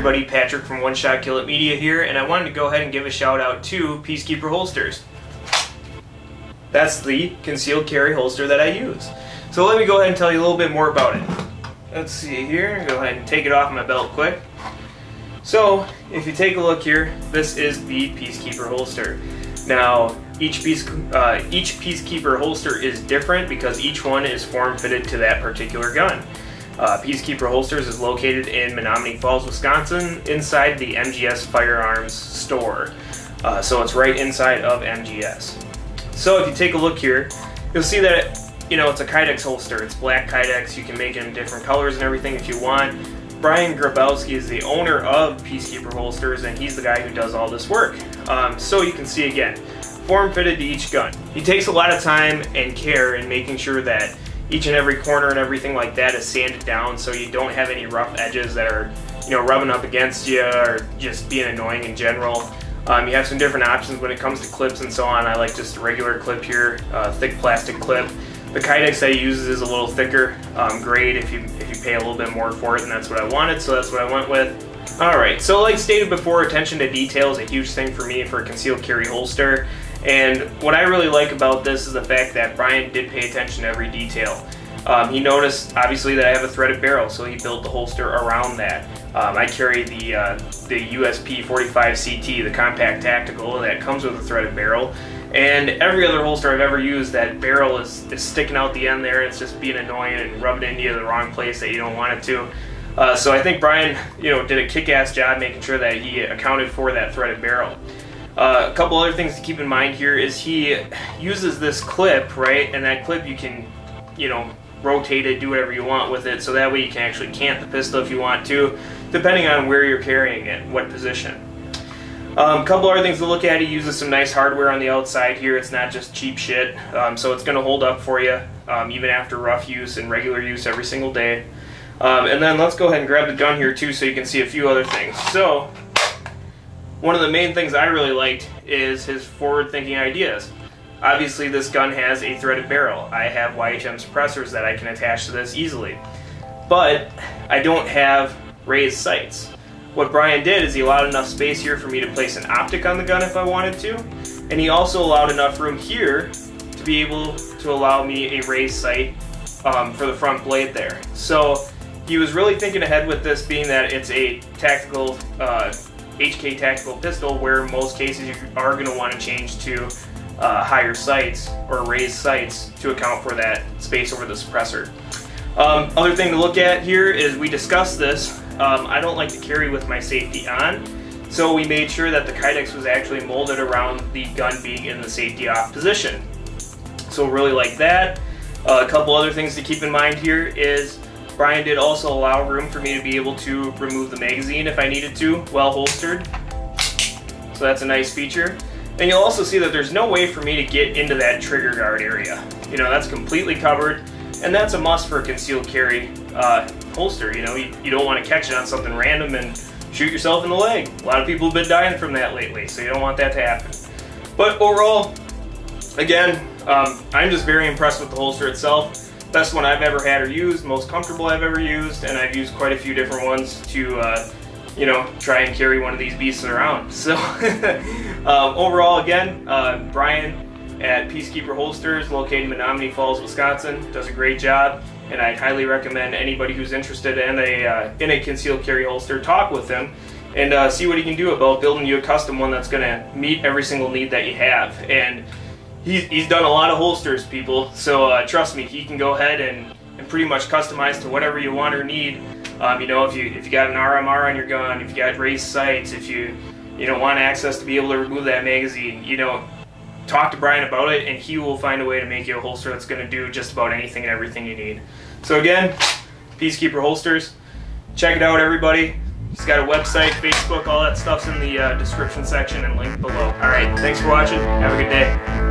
everybody, Patrick from One Shot Kill It Media here, and I wanted to go ahead and give a shout out to Peacekeeper Holsters. That's the concealed carry holster that I use. So let me go ahead and tell you a little bit more about it. Let's see here, go ahead and take it off my belt quick. So if you take a look here, this is the Peacekeeper holster. Now each Peacekeeper holster is different because each one is form fitted to that particular gun. Peacekeeper Holsters is located in Menomonee Falls, Wisconsin, inside the MGS Firearms store. So it's right inside of MGS. So if you take a look here, you'll see that it's a Kydex holster. It's black Kydex. You can make them different colors and everything if you want. Brian Grabowski is the owner of Peacekeeper Holsters, and he's the guy who does all this work. So you can see again, form fitted to each gun. He takes a lot of time and care in making sure that each and every corner and everything like that is sanded down so you don't have any rough edges that are rubbing up against you or just being annoying in general. You have some different options when it comes to clips and so on. I like just a regular clip here, thick plastic clip. The Kydex I use is a little thicker grade if you pay a little bit more for it, and that's what I wanted, so that's what I went with. Alright, so like stated before, attention to detail is a huge thing for me for a concealed carry holster. And what I really like about this is the fact that Brian did pay attention to every detail. He noticed, obviously, that I have a threaded barrel, so he built the holster around that. I carry the USP 45 CT, the compact tactical, that comes with a threaded barrel. And every other holster I've ever used, that barrel is sticking out the end there. It's just being annoying and rubbing into you in the wrong place that you don't want it to. So I think Brian, did a kick-ass job making sure that he accounted for that threaded barrel. A couple other things to keep in mind here is he uses this clip, right? And that clip you can, rotate it, do whatever you want with it, so that way you can actually cant the pistol if you want to, depending on where you're carrying it, what position. A couple other things to look at, he uses some nice hardware on the outside here. It's not just cheap shit, so it's going to hold up for you, even after rough use and regular use every single day. And then let's go ahead and grab the gun here too so you can see a few other things. So, one of the main things I really liked is his forward-thinking ideas. Obviously this gun has a threaded barrel. I have YHM suppressors that I can attach to this easily. But I don't have raised sights. What Brian did is he allowed enough space here for me to place an optic on the gun if I wanted to, and he also allowed enough room here to be able to allow me a raised sight for the front blade there. So he was really thinking ahead with this, being that it's a tactical HK tactical pistol, where in most cases you are going to want to change to higher sights or raised sights to account for that space over the suppressor. Other thing to look at here is we discussed this. I don't like to carry with my safety on, so we made sure that the Kydex was actually molded around the gun being in the safety off position. So really like that. A couple other things to keep in mind here is Brian did also allow room for me to be able to remove the magazine if I needed to, well holstered. So that's a nice feature. And you'll also see that there's no way for me to get into that trigger guard area. That's completely covered, and that's a must for a concealed carry holster. You don't want to catch it on something random and shoot yourself in the leg. A lot of people have been dying from that lately, so you don't want that to happen. But overall, again, I'm just very impressed with the holster itself. Best one I've ever had or used, most comfortable I've ever used, and I've used quite a few different ones to try and carry one of these beasts around. So overall, again, Brian at Peacekeeper Holsters, located in Menomonee Falls, Wisconsin, does a great job, and I'd highly recommend anybody who's interested in a concealed carry holster talk with him and see what he can do about building you a custom one that's going to meet every single need that you have. And he's done a lot of holsters, people, so trust me, he can go ahead and pretty much customize to whatever you want or need. If you got an RMR on your gun, if you got raised sights, if you want access to be able to remove that magazine, talk to Brian about it, and he will find a way to make you a holster that's going to do just about anything and everything you need. So again, Peacekeeper Holsters. Check it out, everybody. He's got a website, Facebook, all that stuff's in the description section and linked below. All right, thanks for watching. Have a good day.